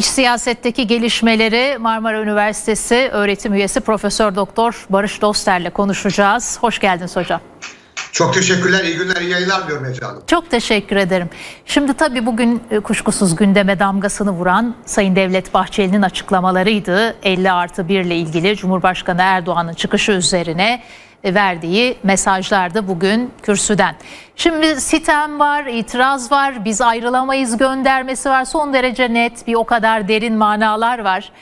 İç siyasetteki gelişmeleri Marmara Üniversitesi öğretim üyesi Profesör Doktor Barış Doster'le konuşacağız. Hoş geldiniz hocam. Çok teşekkürler, iyi günler, iyi yayınlar diyorum Ece Hanım. Çok teşekkür ederim. Şimdi tabii bugün kuşkusuz gündeme damgasını vuran Sayın Devlet Bahçeli'nin açıklamalarıydı. 50+1 ile ilgili Cumhurbaşkanı Erdoğan'ın çıkışı üzerine verdiği mesajlardı bugün kürsüden. Şimdi sitem var, itiraz var, biz ayrılamayız göndermesi var. Son derece net, bir o kadar derin manalar var.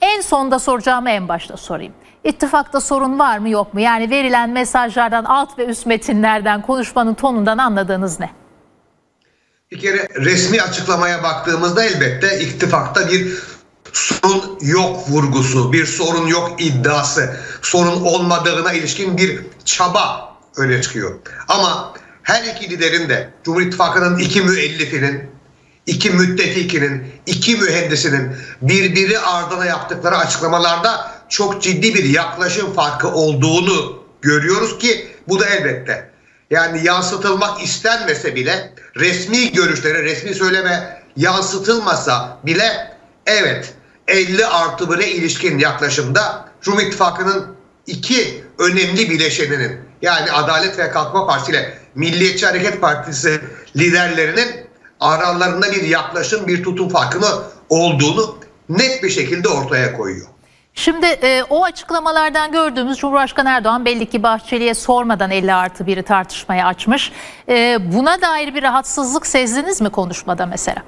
En sonda soracağımı en başta sorayım. İttifakta sorun var mı yok mu? Yani verilen mesajlardan, alt ve üst metinlerden, konuşmanın tonundan anladığınız ne? Bir kere resmi açıklamaya baktığımızda elbette ittifakta bir sorun yok vurgusu, bir sorun yok iddiası, sorun olmadığına ilişkin bir çaba öne çıkıyor. Ama her iki liderin de, Cumhur İttifakı'nın iki müellifinin, iki müttefikinin, iki mühendisinin birbiri ardına yaptıkları açıklamalarda çok ciddi bir yaklaşım farkı olduğunu görüyoruz ki bu da elbette, yani yansıtılmak istenmese bile, resmi görüşlere, resmi söyleme yansıtılmasa bile, evet 50+1'e ilişkin yaklaşımda Cumhur İttifakı'nın iki önemli bileşeninin, yani Adalet ve Kalkınma Partisi ile Milliyetçi Hareket Partisi liderlerinin aralarında bir yaklaşım, bir tutum farkının olduğunu net bir şekilde ortaya koyuyor. Şimdi o açıklamalardan gördüğümüz, Cumhurbaşkanı Erdoğan belli ki Bahçeli'ye sormadan 50+1'i tartışmaya açmış. Buna dair bir rahatsızlık sezdiniz mi konuşmada mesela?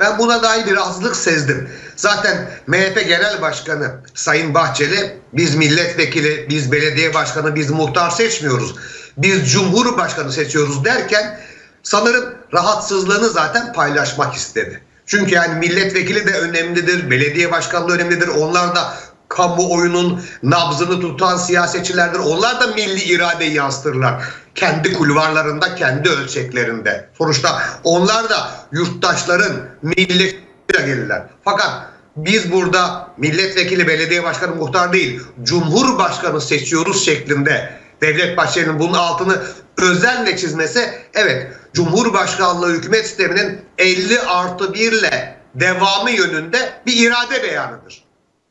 Ben buna dair bir rahatsızlık sezdim. Zaten MHP Genel Başkanı Sayın Bahçeli, biz milletvekili, biz belediye başkanı, biz muhtar seçmiyoruz, biz Cumhurbaşkanı seçiyoruz derken sanırım rahatsızlığını zaten paylaşmak istedi. Çünkü yani milletvekili de önemlidir, belediye başkanlığı önemlidir. Onlar da kamuoyunun nabzını tutan siyasetçilerdir. Onlar da milli iradeyi yansıtırlar. Kendi kulvarlarında, kendi ölçeklerinde. Sonuçta onlar da yurttaşların milletvekili gelirler. Fakat biz burada milletvekili, belediye başkanı, muhtar değil, Cumhurbaşkanı seçiyoruz şeklinde Devlet Bahçeli'nin bunun altını özenle çizmesi, evet Cumhurbaşkanlığı hükümet sisteminin 50+1 ile devamı yönünde bir irade beyanıdır.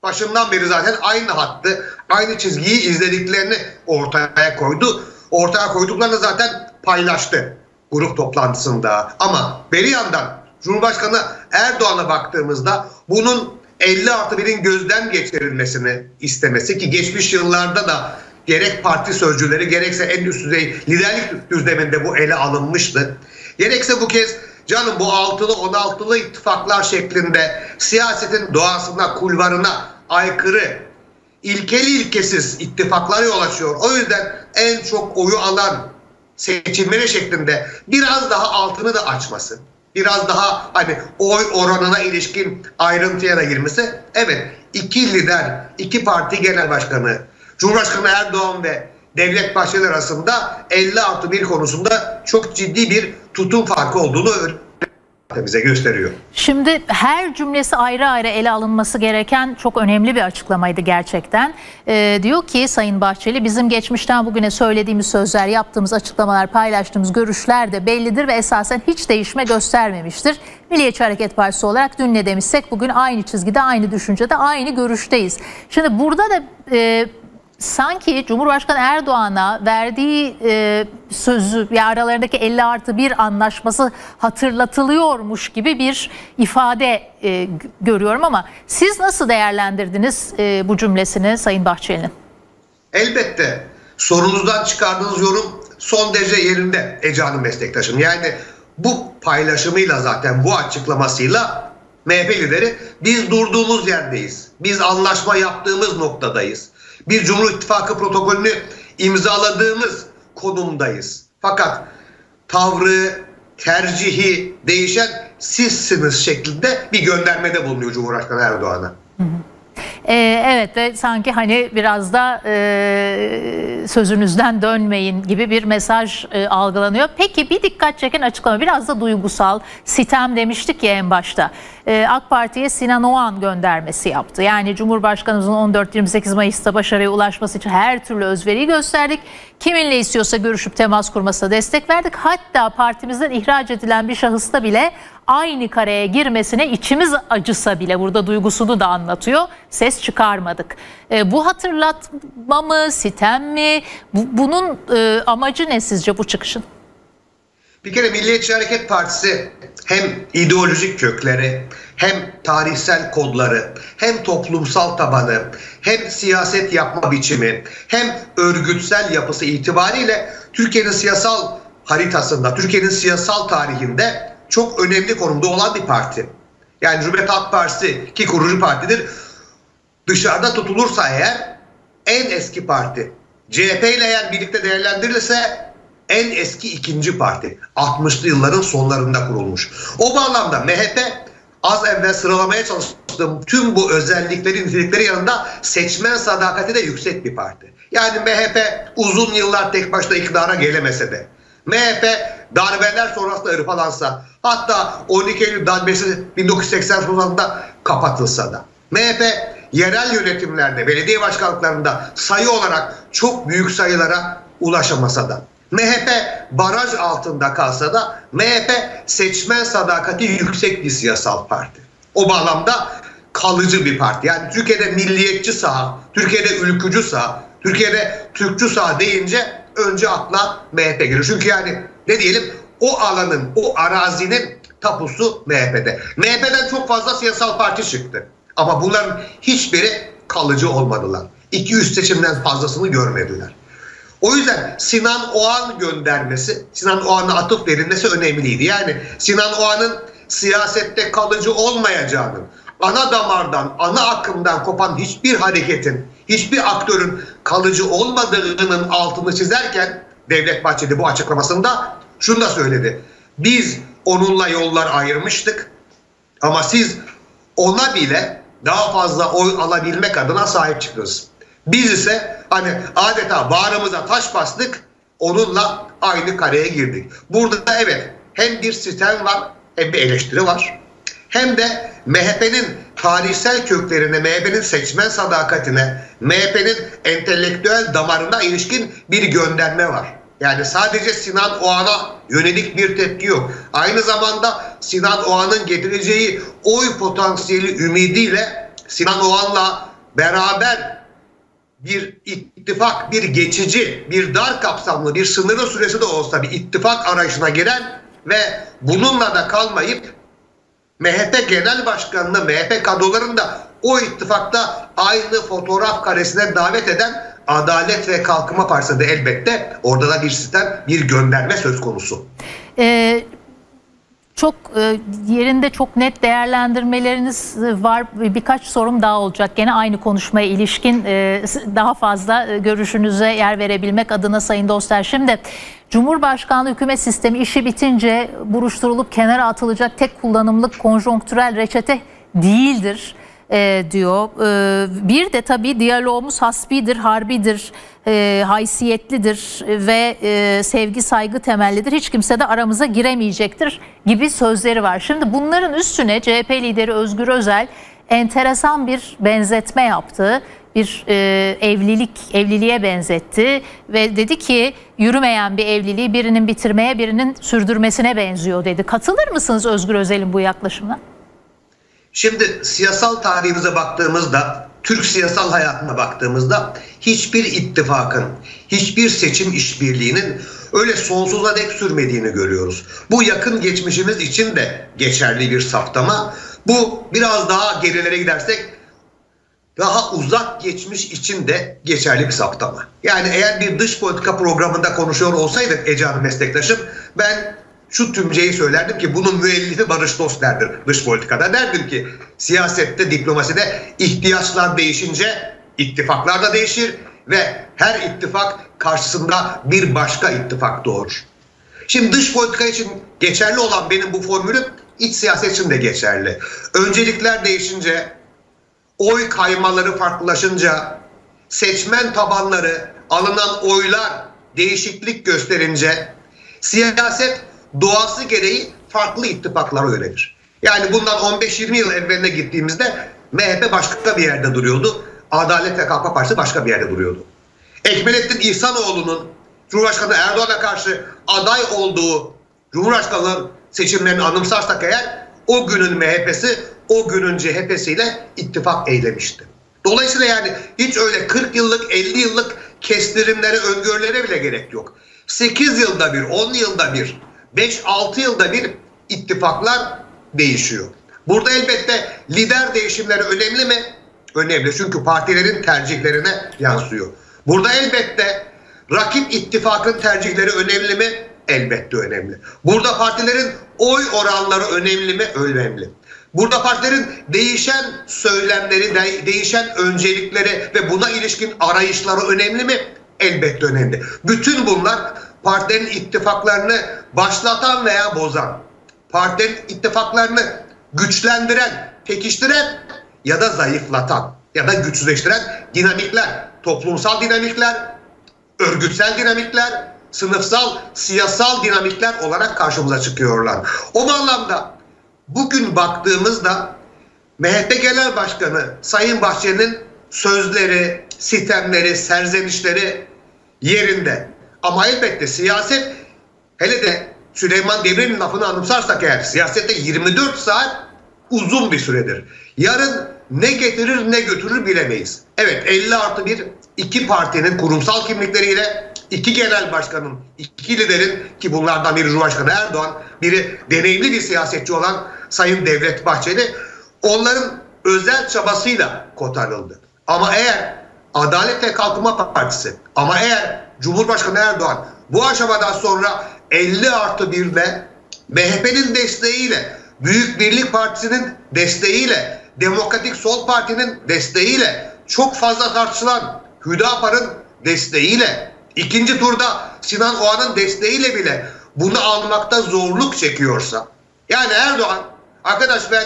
Başından beri zaten aynı hattı, aynı çizgiyi izlediklerini ortaya koydu. Ortaya koyduklarını zaten paylaştı grup toplantısında. Ama bir yandan Cumhurbaşkanı Erdoğan'a baktığımızda bunun 50+1'in gözden geçirilmesini istemesi, ki geçmiş yıllarda da gerek parti sözcüleri, gerekse en üst düzey liderlik düzleminde bu ele alınmıştı. Gerekse bu kez canım bu 6'lı 16'lı ittifaklar şeklinde siyasetin doğasına, kulvarına aykırı, ilkeli ilkesiz ittifaklara yol açıyor. O yüzden en çok oyu alan seçilmeli şeklinde biraz daha altını da açması, biraz daha hani oy oranına ilişkin ayrıntıya da girmesi, evet iki lider, iki parti genel başkanı, Cumhurbaşkanı Erdoğan ve Devlet Bahçeli arasında 50+1 konusunda çok ciddi bir tutum farkı olduğunu bize gösteriyor. Şimdi her cümlesi ayrı ayrı ele alınması gereken çok önemli bir açıklamaydı gerçekten. Diyor ki Sayın Bahçeli, bizim geçmişten bugüne söylediğimiz sözler, yaptığımız açıklamalar, paylaştığımız görüşler de bellidir ve esasen hiç değişme göstermemiştir. Milliyetçi Hareket Partisi olarak dün ne demişsek bugün aynı çizgide, aynı düşüncede, aynı görüşteyiz. Şimdi burada da sanki Cumhurbaşkanı Erdoğan'a verdiği sözü, ya aralarındaki 50+1 anlaşması hatırlatılıyormuş gibi bir ifade görüyorum, ama siz nasıl değerlendirdiniz bu cümlesini Sayın Bahçeli'nin? Elbette sorunuzdan çıkardığınız yorum son derece yerinde Ece Hanım meslektaşım. Yani bu paylaşımıyla, zaten bu açıklamasıyla MHP lideri biz durduğumuz yerdeyiz, biz anlaşma yaptığımız noktadayız, bir Cumhur İttifakı protokolünü imzaladığımız konumdayız. Fakat tavrı, tercihi değişen sizsiniz şeklinde bir göndermede bulunuyor Cumhurbaşkanı Erdoğan'a. Evet ve sanki hani biraz da sözünüzden dönmeyin gibi bir mesaj algılanıyor. Peki bir dikkat çeken açıklama, biraz da duygusal, sitem demiştik ya en başta. AK Parti'ye Sinan Oğan göndermesi yaptı. Yani Cumhurbaşkanımızın 14-28 Mayıs'ta başarıya ulaşması için her türlü özveriyi gösterdik. Kiminle istiyorsa görüşüp temas kurmasına destek verdik. Hatta partimizden ihraç edilen bir şahısta bile aynı kareye girmesine içimiz acısa bile, burada duygusunu da anlatıyor, ses çıkarmadık. Bu hatırlatma mı, sitem mi? Bunun amacı ne sizce bu çıkışın? Bir kere Milliyetçi Hareket Partisi hem ideolojik kökleri, hem tarihsel kodları, hem toplumsal tabanı, hem siyaset yapma biçimi, hem örgütsel yapısı itibariyle Türkiye'nin siyasal haritasında, Türkiye'nin siyasal tarihinde çok önemli konumda olan bir parti. Yani Cumhuriyet Halk Partisi, ki kurucu partidir, dışarıda tutulursa eğer en eski parti, CHP ile eğer birlikte değerlendirilirse en eski ikinci parti, 60'lı yılların sonlarında kurulmuş. O bağlamda MHP, az evvel sıralamaya çalıştığım tüm bu özellikleri, nitelikleri yanında seçmen sadakati de yüksek bir parti. Yani MHP uzun yıllar tek başına iktidara gelemese de, MHP darbeler sonrasında hırpalansa, hatta 12 Eylül darbesi 1980 sonrasında kapatılsa da, MHP yerel yönetimlerde, belediye başkanlıklarında sayı olarak çok büyük sayılara ulaşamasa da, MHP baraj altında kalsa da, MHP seçmen sadakati yüksek bir siyasal parti. O bağlamda kalıcı bir parti. Yani Türkiye'de milliyetçi saha, Türkiye'de ülkücü saha, Türkiye'de Türkçü saha deyince önce akla MHP geliyor. Çünkü yani ne diyelim, o alanın, o arazinin tapusu MHP'de. MHP'den çok fazla siyasal parti çıktı. Ama bunların hiçbiri kalıcı olmadılar. 200 seçimden fazlasını görmediler. O yüzden Sinan Oğan göndermesi, Sinan Oğan'a atıf verilmesi önemliydi. Yani Sinan Oğan'ın siyasette kalıcı olmayacağının, ana damardan, ana akımdan kopan hiçbir hareketin, hiçbir aktörün kalıcı olmadığının altını çizerken Devlet Bahçeli bu açıklamasında şunu da söyledi: biz onunla yollar ayırmıştık ama siz ona bile daha fazla oy alabilmek adına sahip çıktınız. Biz ise hani adeta bağrımıza taş bastık, onunla aynı kareye girdik. Burada da evet, hem bir sitem var, hem bir eleştiri var. Hem de MHP'nin tarihsel köklerine, MHP'nin seçmen sadakatine, MHP'nin entelektüel damarına ilişkin bir gönderme var. Yani sadece Sinan Oğan'a yönelik bir tepki yok. Aynı zamanda Sinan Oğan'ın getireceği oy potansiyeli ümidiyle Sinan Oğan'la beraber bir ittifak, bir geçici, bir dar kapsamlı, bir sınırlı süresi de olsa bir ittifak arayışına giren ve bununla da kalmayıp MHP Genel Başkanı'nı, MHP kadrolarını da o ittifakta aynı fotoğraf karesine davet eden Adalet ve Kalkınma Partisi'nde elbette orada da bir sistem, bir gönderme söz konusu. Çok yerinde, çok net değerlendirmeleriniz var. Birkaç sorum daha olacak. Gene aynı konuşmaya ilişkin daha fazla görüşünüze yer verebilmek adına Sayın Dostlar. Şimdi Cumhurbaşkanlığı hükümet sistemi işi bitince buruşturulup kenara atılacak tek kullanımlık konjonktürel reçete değildir diyor. Bir de tabii diyalogumuz hasbidir, harbidir, haysiyetlidir ve sevgi saygı temellidir. Hiç kimse de aramıza giremeyecektir gibi sözleri var. Şimdi bunların üstüne CHP lideri Özgür Özel enteresan bir benzetme yaptı. Bir evliliğe benzetti ve dedi ki yürümeyen bir evliliği birinin bitirmeye, birinin sürdürmesine benziyor dedi. Katılır mısınız Özgür Özel'in bu yaklaşımına? Şimdi siyasal tarihimize baktığımızda, Türk siyasal hayatına baktığımızda hiçbir ittifakın, hiçbir seçim işbirliğinin öyle sonsuza dek sürmediğini görüyoruz. Bu yakın geçmişimiz için de geçerli bir saptama. Bu biraz daha gerilere gidersek daha uzak geçmiş için de geçerli bir saptama. Yani eğer bir dış politika programında konuşuyor olsaydık Ece Hanım meslektaşım, ben şu tümceyi söylerdim ki bunun müellifi Barış Dost derdir dış politikada. Derdim ki siyasette, diplomaside ihtiyaçlar değişince ittifaklar da değişir ve her ittifak karşısında bir başka ittifak doğurur. Şimdi dış politika için geçerli olan benim bu formülüm iç siyaset için de geçerli. Öncelikler değişince, oy kaymaları farklılaşınca, seçmen tabanları, alınan oylar değişiklik gösterince siyaset doğası gereği farklı ittifaklara yönelir. Yani bundan 15-20 yıl evveline gittiğimizde MHP başka bir yerde duruyordu. Adalet ve Kalkınma Partisi başka bir yerde duruyordu. Ekmelettin İhsanoğlu'nun Cumhurbaşkanı Erdoğan'a karşı aday olduğu Cumhurbaşkanlığı seçimlerini anımsarsak eğer, o günün MHP'si o günün CHP'siyle ittifak eylemişti. Dolayısıyla yani hiç öyle 40 yıllık 50 yıllık kestirimlere, öngörülere bile gerek yok. 8 yılda bir, 10 yılda bir, 5-6 yılda bir ittifaklar değişiyor. Burada elbette lider değişimleri önemli mi? Önemli, çünkü partilerin tercihlerine yansıyor. Burada elbette rakip ittifakın tercihleri önemli mi? Elbette önemli. Burada partilerin oy oranları önemli mi? Önemli. Burada partilerin değişen söylemleri, değişen öncelikleri ve buna ilişkin arayışları önemli mi? Elbette önemli. Bütün bunlar partilerin ittifaklarını başlatan veya bozan, partilerin ittifaklarını güçlendiren, pekiştiren ya da zayıflatan ya da güçsüzleştiren dinamikler, toplumsal dinamikler, örgütsel dinamikler, sınıfsal, siyasal dinamikler olarak karşımıza çıkıyorlar. O anlamda bugün baktığımızda MHP Genel Başkanı Sayın Bahçeli'nin sözleri, sitemleri, serzenişleri yerinde. Ama elbette siyaset, hele de Süleyman Demirel'in lafını anımsarsak eğer, siyasette 24 saat uzun bir süredir. Yarın ne getirir ne götürür bilemeyiz. Evet, 50+1 iki partinin kurumsal kimlikleriyle, iki genel başkanın, iki liderin, ki bunlardan biri Cumhurbaşkanı Erdoğan, biri deneyimli bir siyasetçi olan Sayın Devlet Bahçeli, onların özel çabasıyla kotarıldı. Ama eğer Adalet ve Kalkınma Partisi, ama eğer Cumhurbaşkanı Erdoğan bu aşamadan sonra 50+1'le MHP'nin desteğiyle, Büyük Birlik Partisi'nin desteğiyle, Demokratik Sol Parti'nin desteğiyle, çok fazla tartışılan Hüdapar'ın desteğiyle, ikinci turda Sinan Oğan'ın desteğiyle bile bunu almakta zorluk çekiyorsa, yani Erdoğan, arkadaş ben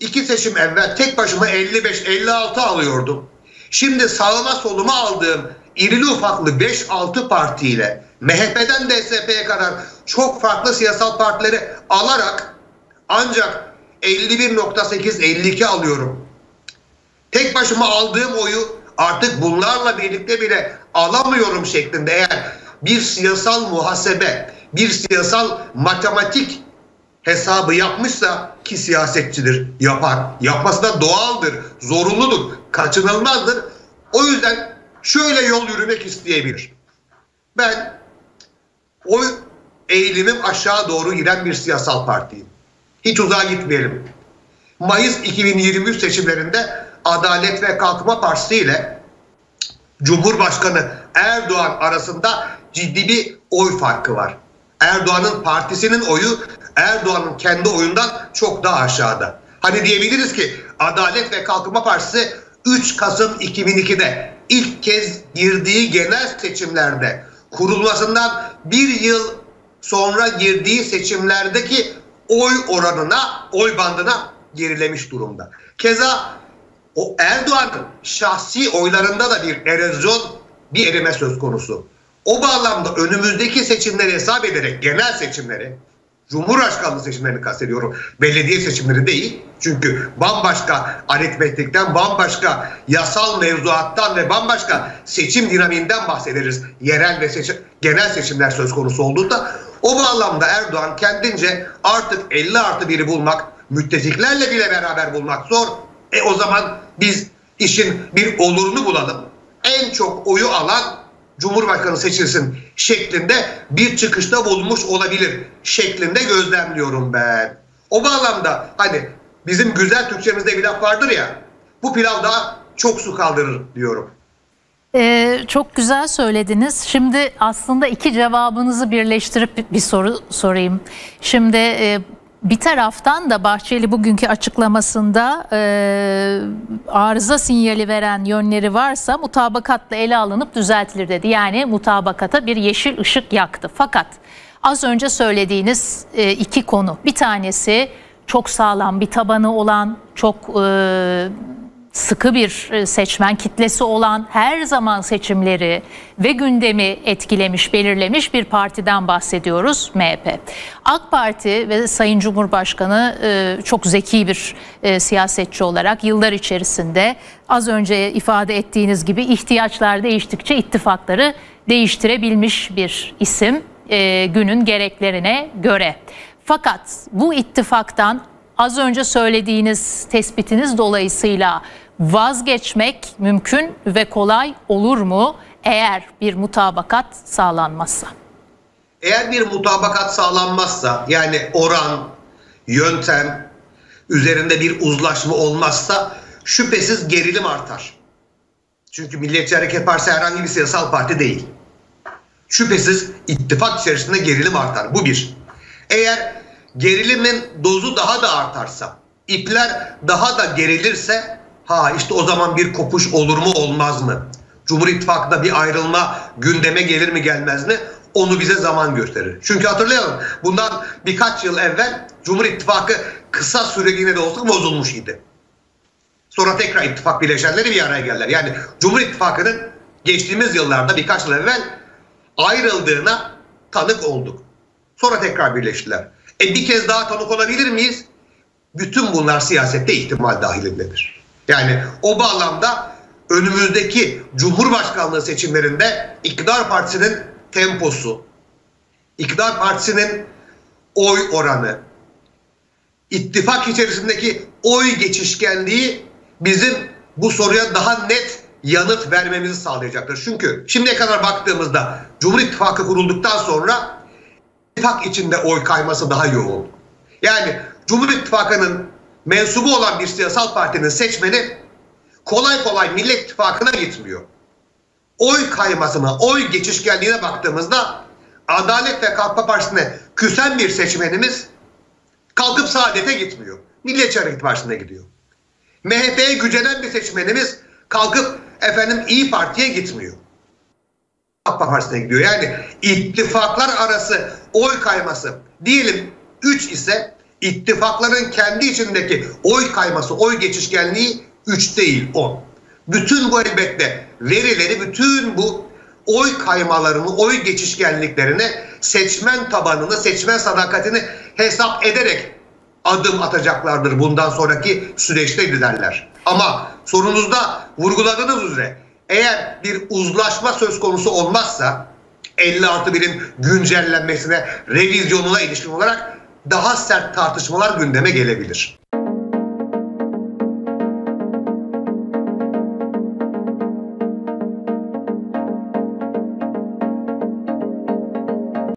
iki seçim evvel tek başıma 55-56 alıyordum. Şimdi sağıma soluma aldığım irili ufaklı 5-6 partiyle, MHP'den DSP'ye kadar çok farklı siyasal partileri alarak ancak 51,8-52 alıyorum. Tek başıma aldığım oyu artık bunlarla birlikte bile alamıyorum şeklinde eğer bir siyasal muhasebe, bir siyasal matematik hesabı yapmışsa, ki siyasetçidir, yapar. Yapması da doğaldır, zorunludur, kaçınılmazdır. O yüzden şöyle yol yürümek isteyebilir. Ben o eğilimim aşağı doğru giden bir siyasal partiyim. Hiç uzağa gitmeyelim. Mayıs 2023 seçimlerinde Adalet ve Kalkınma Partisi ile Cumhurbaşkanı Erdoğan arasında ciddi bir oy farkı var. Erdoğan'ın partisinin oyu Erdoğan'ın kendi oyundan çok daha aşağıda. Hani diyebiliriz ki Adalet ve Kalkınma Partisi 3 Kasım 2002'de ilk kez girdiği genel seçimlerde, kurulmasından bir yıl sonra girdiği seçimlerdeki oy oranına, oy bandına gerilemiş durumda. Keza o Erdoğan'ın şahsi oylarında da bir erozyon, bir erime söz konusu. O bağlamda önümüzdeki seçimleri hesap ederek, genel seçimleri, Cumhurbaşkanlığı seçimlerini kastediyorum, belediye seçimleri değil. Çünkü bambaşka aritmetikten, bambaşka yasal mevzuattan ve bambaşka seçim dinamiğinden bahsederiz. Yerel ve genel seçimler söz konusu olduğunda, o bağlamda Erdoğan kendince artık 50+1'i bulmak, müttefiklerle bile beraber bulmak zor. O zaman biz işin bir olurunu bulalım. En çok oyu alan Cumhurbaşkanı seçilsin şeklinde bir çıkışta bulmuş olabilir şeklinde gözlemliyorum ben. O bağlamda hani bizim güzel Türkçemizde bir laf vardır ya, bu pilav daha çok su kaldırır diyorum. Çok güzel söylediniz. Şimdi aslında iki cevabınızı birleştirip bir soru sorayım. Şimdi bir taraftan da Bahçeli bugünkü açıklamasında arıza sinyali veren yönleri varsa mutabakatla ele alınıp düzeltilir dedi. Yani mutabakata bir yeşil ışık yaktı. Fakat az önce söylediğiniz iki konu, bir tanesi çok sağlam bir tabanı olan, çok sıkı bir seçmen kitlesi olan, her zaman seçimleri ve gündemi etkilemiş, belirlemiş bir partiden bahsediyoruz, MHP. AK Parti ve Sayın Cumhurbaşkanı çok zeki bir siyasetçi olarak yıllar içerisinde, az önce ifade ettiğiniz gibi, ihtiyaçlar değiştikçe ittifakları değiştirebilmiş bir isim günün gereklerine göre. Fakat bu ittifaktan az önce söylediğiniz tespitiniz dolayısıyla vazgeçmek mümkün ve kolay olur mu eğer bir mutabakat sağlanmazsa? Eğer bir mutabakat sağlanmazsa, yani oran, yöntem üzerinde bir uzlaşma olmazsa şüphesiz gerilim artar. Çünkü Milliyetçi Hareket Partisi herhangi bir siyasal parti değil. Şüphesiz ittifak içerisinde gerilim artar. Bu bir. Eğer gerilimin dozu daha da artarsa, ipler daha da gerilirse, ha işte o zaman bir kopuş olur mu olmaz mı? Cumhur İttifakı'nda bir ayrılma gündeme gelir mi gelmez mi? Onu bize zaman gösterir. Çünkü hatırlayalım, bundan birkaç yıl evvel Cumhur İttifakı kısa süreliğine de olsa bozulmuş idi. Sonra tekrar ittifak bileşenleri bir araya geldiler. Yani Cumhur İttifakı'nın geçtiğimiz yıllarda birkaç yıl evvel ayrıldığına tanık olduk. Sonra tekrar birleştiler. Bir kez daha tanık olabilir miyiz? Bütün bunlar siyasette ihtimal dahilindedir. Yani o bağlamda önümüzdeki Cumhurbaşkanlığı seçimlerinde iktidar partisinin temposu, iktidar partisinin oy oranı, ittifak içerisindeki oy geçişkenliği bizim bu soruya daha net yanıt vermemizi sağlayacaktır. Çünkü şimdiye kadar baktığımızda Cumhur İttifakı kurulduktan sonra ittifak içinde oy kayması daha yoğun. Yani Cumhur İttifakı'nın mensubu olan bir siyasal partinin seçmeni kolay kolay Millet İttifakı'na gitmiyor. Oy kaymasına, oy geçişkenliğine baktığımızda Adalet ve Kalkınma Partisi'ne küsen bir seçmenimiz kalkıp Saadet'e gitmiyor. Milliyetçi Hareket Partisi'ne gidiyor. MHP'ye gücenen bir seçmenimiz kalkıp İYİ Parti'ye gitmiyor. Halk Partisi'ne gidiyor. Yani ittifaklar arası oy kayması diyelim 3 ise ittifakların kendi içindeki oy kayması, oy geçişkenliği 3 değil 10. Bütün bu elbette verileri, bütün bu oy kaymalarını, oy geçişkenliklerini, seçmen tabanını, seçmen sadakatini hesap ederek adım atacaklardır bundan sonraki süreçte giderler. Ama sorunuzda vurguladığınız üzere eğer bir uzlaşma söz konusu olmazsa 50+1'in güncellenmesine, revizyonuna ilişkin olarak daha sert tartışmalar gündeme gelebilir.